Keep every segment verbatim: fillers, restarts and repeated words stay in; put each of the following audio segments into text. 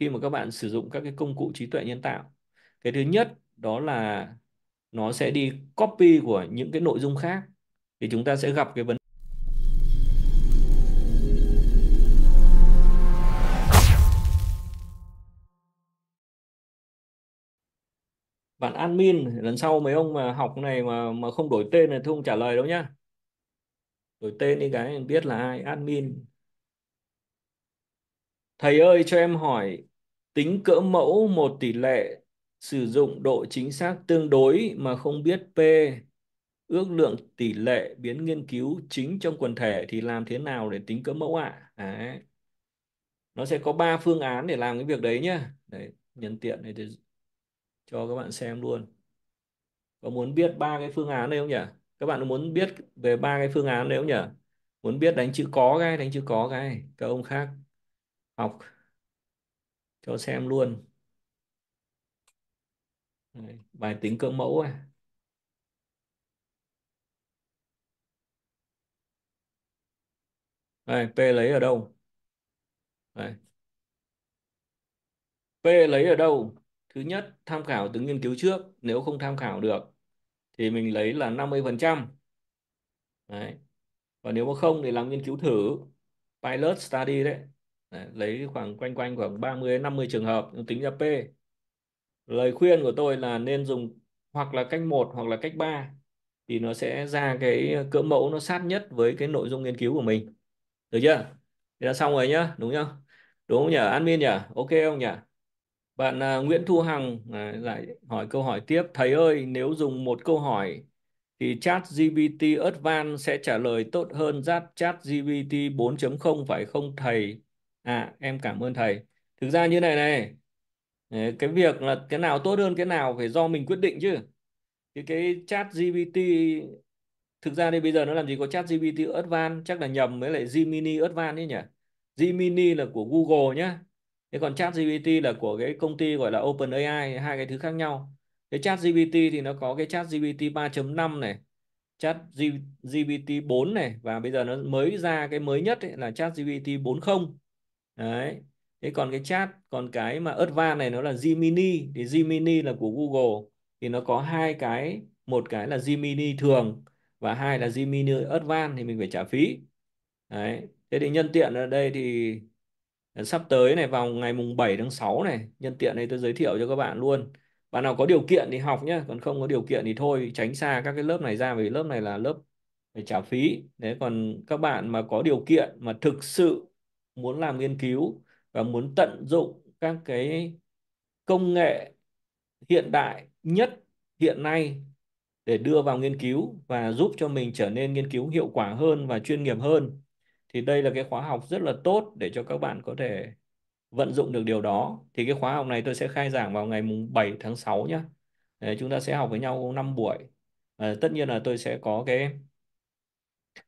khi mà các bạn sử dụng các cái công cụ trí tuệ nhân tạo. Cái thứ nhất đó là nó sẽ đi copy của những cái nội dung khác, thì chúng ta sẽ gặp cái vấn bạn admin lần sau mấy ông mà học này mà mà không đổi tên là không trả lời đâu nhá. Đổi tên đi cái biết là ai admin. Thầy ơi cho em hỏi tính cỡ mẫu một tỷ lệ sử dụng độ chính xác tương đối mà không biết P, ước lượng tỷ lệ biến nghiên cứu chính trong quần thể thì làm thế nào để tính cỡ mẫu ạ? À? Đấy. Nó sẽ có ba phương án để làm cái việc đấy nhá. Đấy, nhân tiện này để cho các bạn xem luôn. Có muốn biết ba cái phương án này không nhỉ? Các bạn muốn biết về ba cái phương án này không nhỉ? Muốn biết đánh chữ có cái, đánh chữ có cái. Các ông khác học cho xem luôn. Đấy, bài tính cỡ mẫu à. Đây, P lấy ở đâu? Đây. P lấy ở đâu? Thứ nhất, tham khảo từ nghiên cứu trước. Nếu không tham khảo được thì mình lấy là năm mươi phần trăm. Đấy. Và nếu mà không thì làm nghiên cứu thử. Pilot study đấy. Đấy, lấy khoảng quanh quanh khoảng ba mươi đến năm mươi trường hợp tính ra P. Lời khuyên của tôi là nên dùng hoặc là cách một hoặc là cách ba thì nó sẽ ra cái cỡ mẫu nó sát nhất với cái nội dung nghiên cứu của mình. Được chưa? Thế là xong rồi nhá, đúng không? Đúng không nhỉ? Admin nhỉ? Ok không nhỉ? Bạn uh, Nguyễn Thu Hằng à, giải hỏi câu hỏi tiếp. Thầy ơi, nếu dùng một câu hỏi thì ChatGPT Advanced sẽ trả lời tốt hơn ChatGPT bốn chấm không phải không thầy? À, em cảm ơn thầy. Thực ra như này này, cái việc là cái nào tốt hơn cái nào phải do mình quyết định chứ. Thì cái ChatGPT thực ra thì bây giờ nó làm gì có ChatGPT Advanced, chắc là nhầm với lại Gemini Advanced ấy nhỉ. Gemini là của Google nhá. Thế còn ChatGPT là của cái công ty gọi là OpenAI, hai cái thứ khác nhau. Thế ChatGPT thì nó có cái ChatGPT ba chấm năm này, ChatGPT bốn này, và bây giờ nó mới ra cái mới nhất ấy, là ChatGPT bốn chấm không. Đấy. Thế còn cái chat, còn cái mà Advanced này nó là Gemini, thì Gemini là của Google thì nó có hai cái, một cái là Gemini thường và hai là Gemini Advanced thì mình phải trả phí. Đấy. Thế thì nhân tiện ở đây thì sắp tới này, vào ngày mùng bảy tháng sáu này, nhân tiện này tôi giới thiệu cho các bạn luôn. Bạn nào có điều kiện thì học nhé, còn không có điều kiện thì thôi, tránh xa các cái lớp này ra, vì lớp này là lớp phải trả phí. Đấy, còn các bạn mà có điều kiện mà thực sự muốn làm nghiên cứu và muốn tận dụng các cái công nghệ hiện đại nhất hiện nay để đưa vào nghiên cứu và giúp cho mình trở nên nghiên cứu hiệu quả hơn và chuyên nghiệp hơn, thì đây là cái khóa học rất là tốt để cho các bạn có thể vận dụng được điều đó. Thì cái khóa học này tôi sẽ khai giảng vào ngày bảy tháng sáu nhé. Đấy, chúng ta sẽ học với nhau năm buổi. À, tất nhiên là tôi sẽ có cái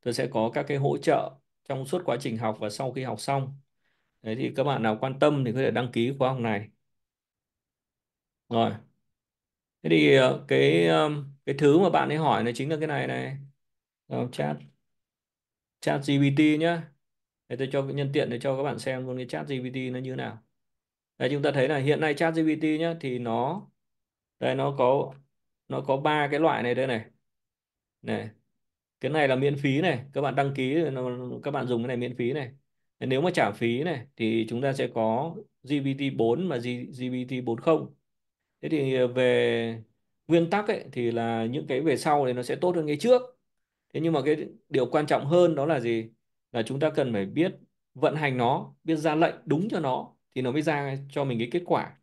tôi sẽ có các cái hỗ trợ trong suốt quá trình học và sau khi học xong. Đấy, thì các bạn nào quan tâm thì có thể đăng ký khóa học này. Rồi. Thế thì cái cái thứ mà bạn ấy hỏi này chính là cái này này. Rồi, chat. ChatGPT nhá. Để tôi cho nhân tiện để cho các bạn xem luôn cái ChatGPT nó như nào. Đây, chúng ta thấy là hiện nay ChatGPT nhá, thì nó đây nó có nó có ba cái loại này đây này. Này. Cái này là miễn phí này, các bạn đăng ký nó, các bạn dùng cái này miễn phí này. Nếu mà trả phí này thì chúng ta sẽ có GPT bốn và GPT bốn chấm không. Thế thì về nguyên tắc ấy thì là những cái về sau thì nó sẽ tốt hơn cái trước. Thế nhưng mà cái điều quan trọng hơn đó là gì? Là chúng ta cần phải biết vận hành nó, biết ra lệnh đúng cho nó thì nó mới ra cho mình cái kết quả.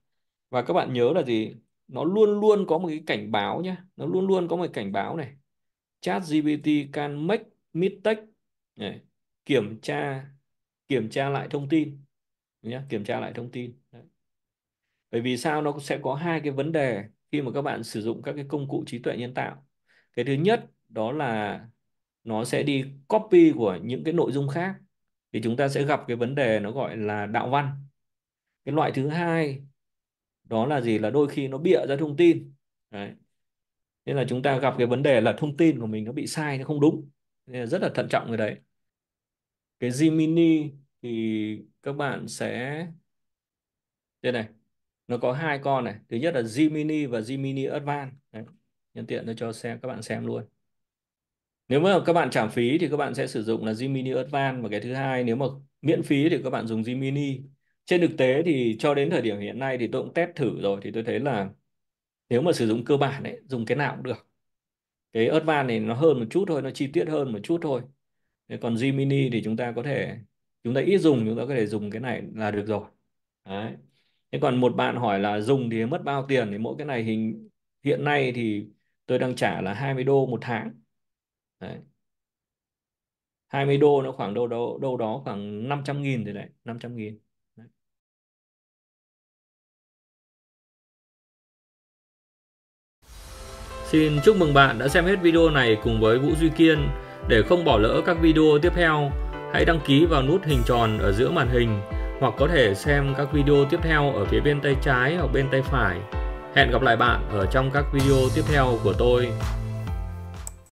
Và các bạn nhớ là gì? Nó luôn luôn có một cái cảnh báo nhé. Nó luôn luôn có một cái cảnh báo này. ChatGPT can make mistake. Này, kiểm tra kiểm tra lại thông tin. Nhá, kiểm tra lại thông tin. Đấy. Bởi vì sao nó sẽ có hai cái vấn đề khi mà các bạn sử dụng các cái công cụ trí tuệ nhân tạo. Cái thứ nhất đó là nó sẽ đi copy của những cái nội dung khác, thì chúng ta sẽ gặp cái vấn đề nó gọi là đạo văn. Cái loại thứ hai đó là gì? Là đôi khi nó bịa ra thông tin. Đấy. Nên là chúng ta gặp cái vấn đề là thông tin của mình nó bị sai, nó không đúng. Nên là rất là thận trọng cái đấy. Cái Gemini thì các bạn sẽ Đây này, nó có hai con này. Thứ nhất là Gemini và Gemini Advanced. Đấy. Nhân tiện tôi cho xem các bạn xem luôn. Nếu mà các bạn trả phí thì các bạn sẽ sử dụng là Gemini Advanced, và cái thứ hai nếu mà miễn phí thì các bạn dùng Gemini. Trên thực tế thì cho đến thời điểm hiện nay thì tôi cũng test thử rồi, thì tôi thấy là nếu mà sử dụng cơ bản ấy, dùng cái nào cũng được. Cái Advanced này nó hơn một chút thôi, nó chi tiết hơn một chút thôi. Còn Gemini thì chúng ta có thể, chúng ta ít dùng, chúng ta có thể dùng cái này là được rồi. Đấy. Thế còn một bạn hỏi là dùng thì mất bao tiền, thì mỗi cái này hình hiện nay thì tôi đang trả là hai mươi đô một tháng. Đấy. hai mươi đô nó khoảng đâu đâu, đâu đó khoảng năm trăm nghìn rồi đấy, năm trăm nghìn. Xin chúc mừng bạn đã xem hết video này cùng với Vũ Duy Kiên. Để không bỏ lỡ các video tiếp theo, hãy đăng ký vào nút hình tròn ở giữa màn hình, hoặc có thể xem các video tiếp theo ở phía bên tay trái hoặc bên tay phải. Hẹn gặp lại bạn ở trong các video tiếp theo của tôi.